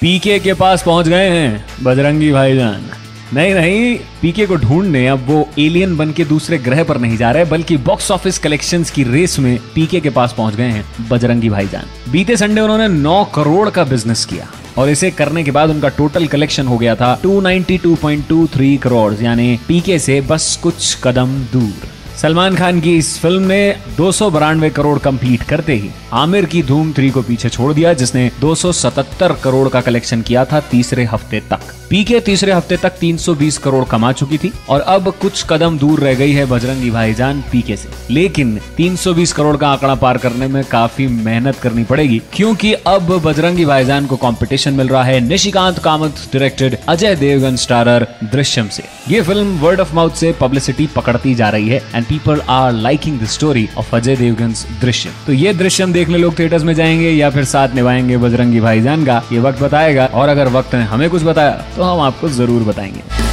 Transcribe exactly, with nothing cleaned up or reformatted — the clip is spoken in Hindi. पीके के पास पहुंच गए हैं बजरंगी भाईजान। नहीं नहीं, पीके को ढूंढने अब वो एलियन बन के दूसरे ग्रह पर नहीं जा रहे, बल्कि बॉक्स ऑफिस कलेक्शंस की रेस में पीके के पास पहुंच गए हैं बजरंगी भाईजान। बीते संडे उन्होंने नौ करोड़ का बिजनेस किया और इसे करने के बाद उनका टोटल कलेक्शन हो गया था दो सौ बानवे पॉइंट दो तीन करोड़, यानी पीके से बस कुछ कदम दूर। सलमान खान की इस फिल्म ने दो सौ बानवे करोड़ कम्प्लीट करते ही आमिर की धूम थ्री को पीछे छोड़ दिया, जिसने दो सौ सतहत्तर करोड़ का कलेक्शन किया था तीसरे हफ्ते तक। पीके तीसरे हफ्ते तक तीन सौ बीस करोड़ कमा चुकी थी और अब कुछ कदम दूर रह गई है बजरंगी भाईजान पीके से। लेकिन तीन सौ बीस करोड़ का आंकड़ा पार करने में काफी मेहनत करनी पड़ेगी, क्योंकि अब बजरंगी भाईजान को कंपटीशन मिल रहा है निशिकांत कामत डायरेक्टेड, अजय देवगन स्टारर दृश्यम से। ये फिल्म वर्ड ऑफ माउथ से पब्लिसिटी पकड़ती जा रही है and people are liking the story of Ajay Devgn Drishyam. तो ये दृश्यम देखने लोग थिएटर्स में जाएंगे या फिर साथ निभाएंगे बजरंगी भाईजान का, ये वक्त बताएगा। और अगर वक्त ने हमें कुछ बताया तो हम आपको जरूर बताएंगे।